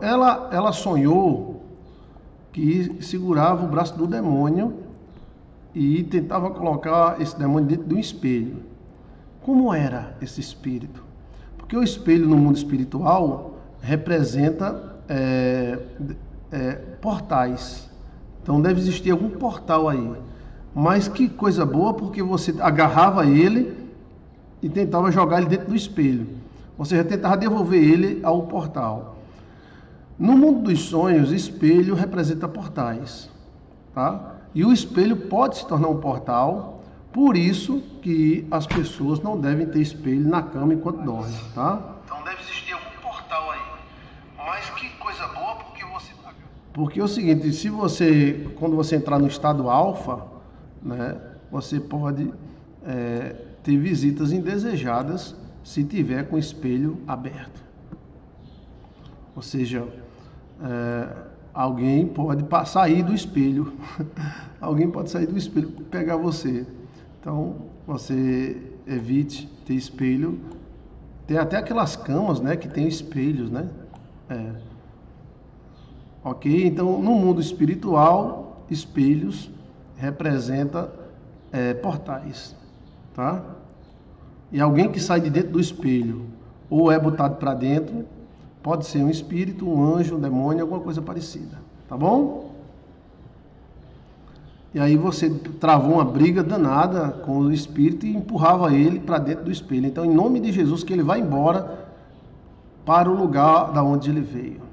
Ela sonhou que segurava o braço do demônio e tentava colocar esse demônio dentro de um espelho. Como era esse espírito? Porque o espelho no mundo espiritual representa portais. Então deve existir algum portal aí. Mas que coisa boa, porque você agarrava ele e tentava jogar ele dentro do espelho. Ou seja, tentava devolver ele ao portal. No mundo dos sonhos, espelho representa portais, tá? E o espelho pode se tornar um portal, por isso que as pessoas não devem ter espelho na cama enquanto dormem, tá? Então deve existir algum portal aí, mas que coisa boa porque você... Porque é o seguinte, se você, quando você entrar no estado alfa, né, você pode ter visitas indesejadas se tiver com o espelho aberto. Ou seja, alguém pode sair do espelho, alguém pode sair do espelho e pegar você. Então, você evite ter espelho. Tem até aquelas camas, né, que tem espelhos, né? Ok? Então, no mundo espiritual, espelhos representa portais, tá? E alguém que sai de dentro do espelho ou é botado para dentro, pode ser um espírito, um anjo, um demônio, alguma coisa parecida, tá bom? E aí você travou uma briga danada com o espírito e empurrava ele para dentro do espelho. Então, em nome de Jesus, que ele vá embora para o lugar da onde ele veio.